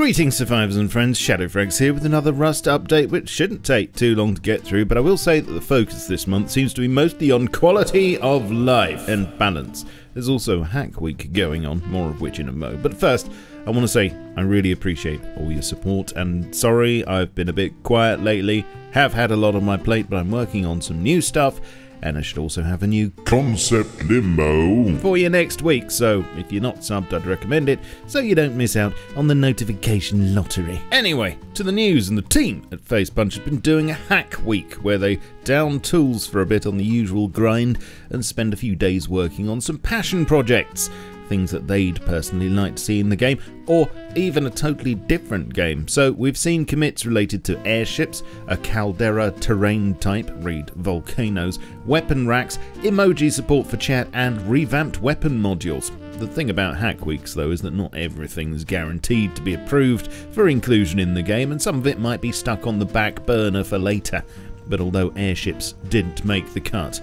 Greetings survivors and friends, Shadowfrax here with another Rust update which shouldn't take too long to get through, but I will say that the focus this month seems to be mostly on quality of life and balance. There's also Hackweek going on, more of which in a mo. But first, I want to say I really appreciate all your support, and sorry I've been a bit quiet lately, have had a lot on my plate, but I'm working on some new stuff. And I should also have a new concept limo for you next week, so if you're not subbed, I'd recommend it so you don't miss out on the notification lottery. Anyway, to the news, and the team at Facepunch has been doing a hack week where they down tools for a bit on the usual grind and spend a few days working on some passion projects. Things that they'd personally like to see in the game, or even a totally different game. So we've seen commits related to airships, a caldera terrain type, read volcanoes, weapon racks, emoji support for chat, and revamped weapon modules. The thing about hack weeks though is that not everything's guaranteed to be approved for inclusion in the game, and some of it might be stuck on the back burner for later. But although airships didn't make the cut,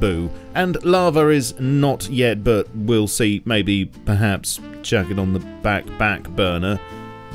boo. And lava is not yet, but we'll see, maybe, perhaps, chuck it on the back burner.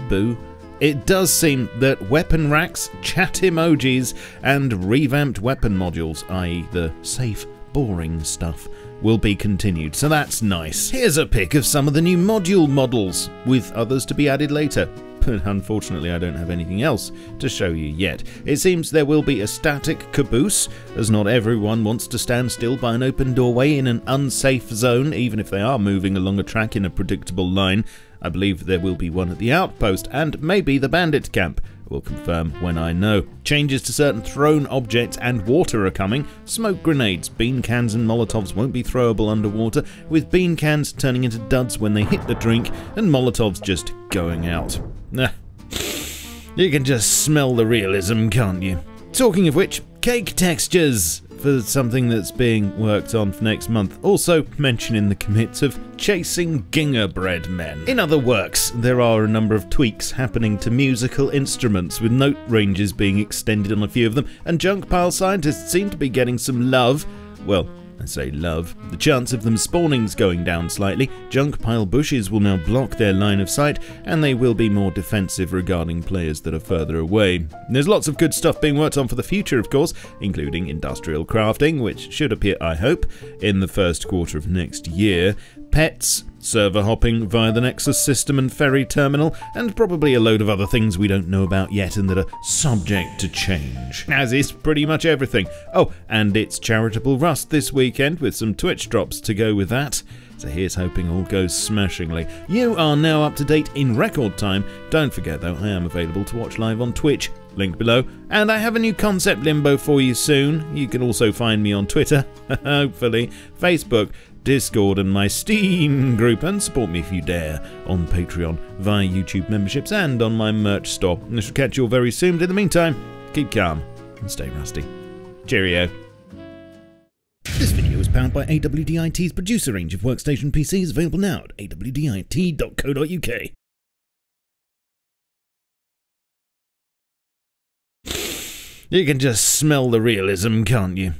Boo. It does seem that weapon racks, chat emojis, and revamped weapon modules, i.e. the safe, boring stuff, will be continued, so that's nice. Here's a pic of some of the new module models, with others to be added later. But unfortunately I don't have anything else to show you yet. It seems there will be a static caboose, as not everyone wants to stand still by an open doorway in an unsafe zone, even if they are moving along a track in a predictable line. I believe there will be one at the outpost, and maybe the bandit camp. We'll confirm when I know. Changes to certain thrown objects and water are coming. Smoke grenades, bean cans and molotovs won't be throwable underwater, with bean cans turning into duds when they hit the drink, and molotovs just going out. You can just smell the realism, can't you? Talking of which, cake textures for something that's being worked on for next month. Also mention in the commits of chasing gingerbread men. In other works, there are a number of tweaks happening to musical instruments, with note ranges being extended on a few of them, and junk pile scientists seem to be getting some love. Well, I say love. The chance of them spawning's going down slightly, junk pile bushes will now block their line of sight, and they will be more defensive regarding players that are further away. There's lots of good stuff being worked on for the future, of course, including industrial crafting, which should appear, I hope, in the first quarter of next year, pets, server hopping via the Nexus system and ferry terminal, and probably a load of other things we don't know about yet and that are subject to change. As is pretty much everything. Oh, and it's Charitable Rust this weekend with some Twitch drops to go with that. So here's hoping all goes smashingly. You are now up to date in record time. Don't forget though, I am available to watch live on Twitch, link below, and I have a new concept limbo for you soon. You can also find me on Twitter, hopefully, Facebook, Discord and my Steam group, and support me if you dare on Patreon, via YouTube memberships and on my merch store. I shall catch you all very soon, but in the meantime, keep calm and stay rusty. Cheerio. This video is powered by AWDIT's producer range of workstation PCs, available now at awdit.co.uk. You can just smell the realism, can't you?